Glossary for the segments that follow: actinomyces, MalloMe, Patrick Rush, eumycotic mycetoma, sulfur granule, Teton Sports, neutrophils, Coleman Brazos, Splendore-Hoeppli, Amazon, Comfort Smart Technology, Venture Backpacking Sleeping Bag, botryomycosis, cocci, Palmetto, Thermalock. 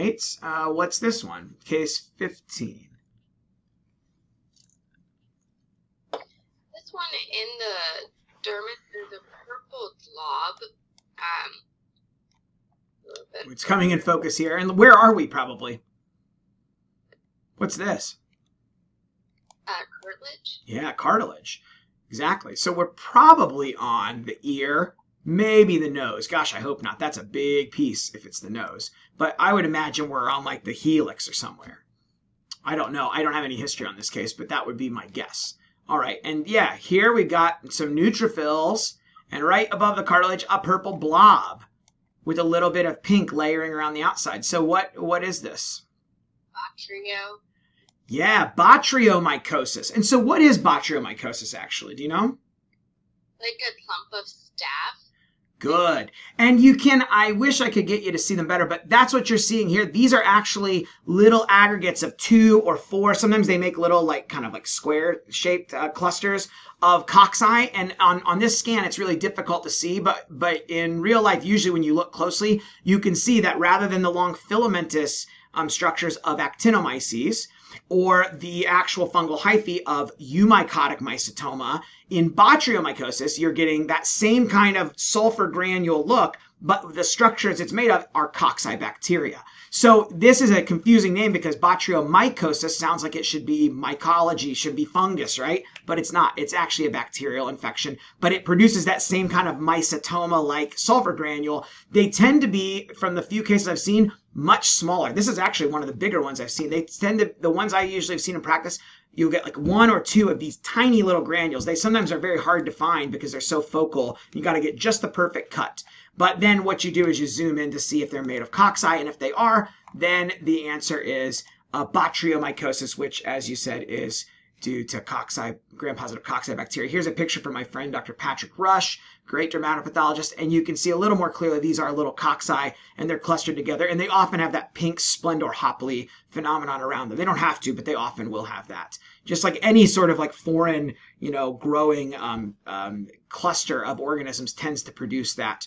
right, what's this one? Case 15. This one in the dermis is a purple blob. It's coming in focus here. And where are we, probably? What's this? Cartilage. Yeah, cartilage. Exactly. So we're probably on the ear, maybe the nose. Gosh, I hope not. That's a big piece if it's the nose. But I would imagine we're on like the helix or somewhere. I don't know. I don't have any history on this case, but that would be my guess. All right. And yeah, here we got some neutrophils. And right above the cartilage, a purple blob with a little bit of pink layering around the outside. So what is this? Botryomycosis. Yeah, botryomycosis. And so what is botryomycosis actually? Do you know? Like a clump of staph. Good. And you can, I wish I could get you to see them better, but that's what you're seeing here. These are actually little aggregates of 2 or 4. Sometimes they make little like kind of like square shaped clusters of cocci. And on this scan, it's really difficult to see, but in real life, usually when you look closely, you can see that rather than the long filamentous structures of actinomyces, or the actual fungal hyphae of eumycotic mycetoma, in botryomycosis, you're getting that same kind of sulfur granule look, but the structures it's made of are cocci bacteria. So this is a confusing name because botryomycosis sounds like it should be mycology, should be fungus, right? But it's not. It's actually a bacterial infection, but it produces that same kind of mycetoma-like sulfur granule. They tend to be, from the few cases I've seen, much smaller. This is actually one of the bigger ones I've seen. They tend to, the ones I usually have seen in practice, you'll get like 1 or 2 of these tiny little granules. They sometimes are very hard to find because they're so focal. You got to get just the perfect cut. But then what you do is you zoom in to see if they're made of cocci. And if they are, then the answer is botryomycosis, which, as you said, is due to cocci, gram-positive cocci bacteria. Here's a picture from my friend, Dr. Patrick Rush, great dermatopathologist, and you can see a little more clearly these are little cocci, and they're clustered together, and they often have that pink Splendore-Hoeppli phenomenon around them. They don't have to, but they often will have that. Just like any sort of like foreign, you know, growing cluster of organisms tends to produce that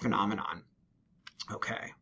phenomenon. Okay.